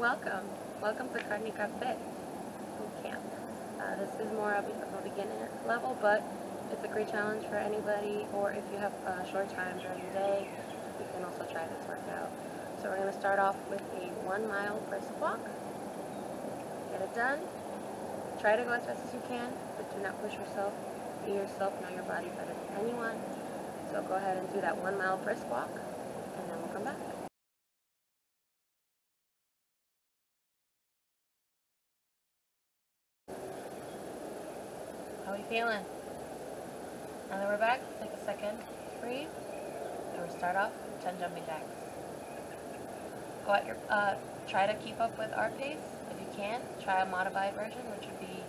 Welcome to Karnika Bootcamp. This is more of a beginner level, but it's a great challenge for anybody, or if you have a short time during the day, you can also try this workout. So we're going to start off with a 1 mile brisk walk. Get it done. Try to go as fast as you can, but do not push yourself. Be yourself, know your body better than anyone. So go ahead and do that 1 mile brisk walk, and then we'll come back. How are we feeling? Now that we're back, take a second, breathe, and we'll start off with 10 jumping jacks. Go at your, try to keep up with our pace. If you can, try a modified version, which would be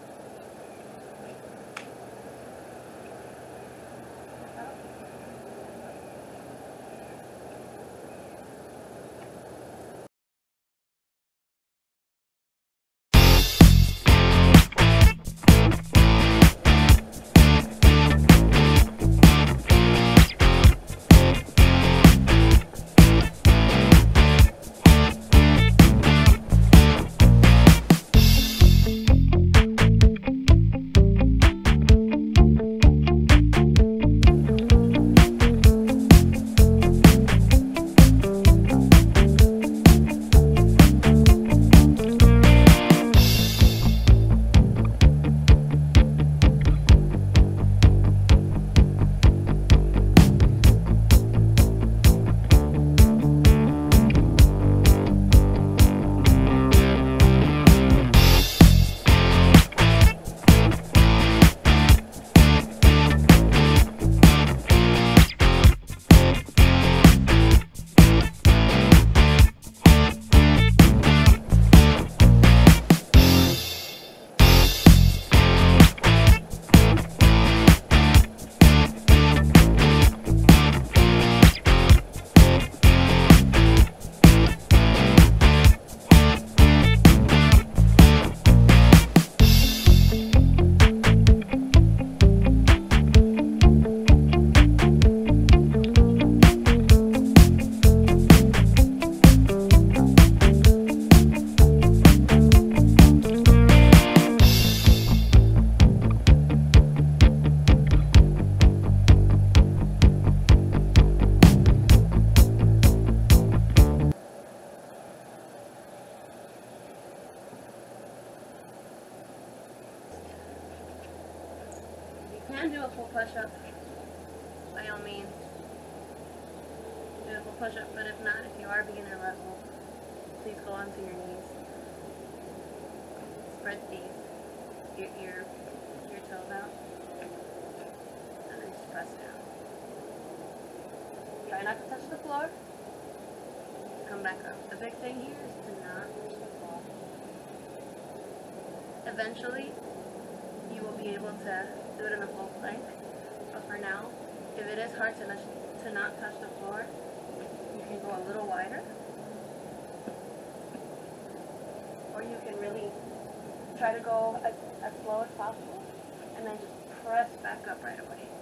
do a full push-up, by all means. Do a full push-up, but if not, if you are beginner level, please go onto your knees. Spread these, your toes out, and then just press down. Try not to touch the floor. Come back up. The big thing here is to not touch the floor. Eventually, you will be able to do it in a full plank, but for now, if it is hard to not touch the floor, you can go a little wider, or you can really try to go as slow as possible, and then just press back up right away.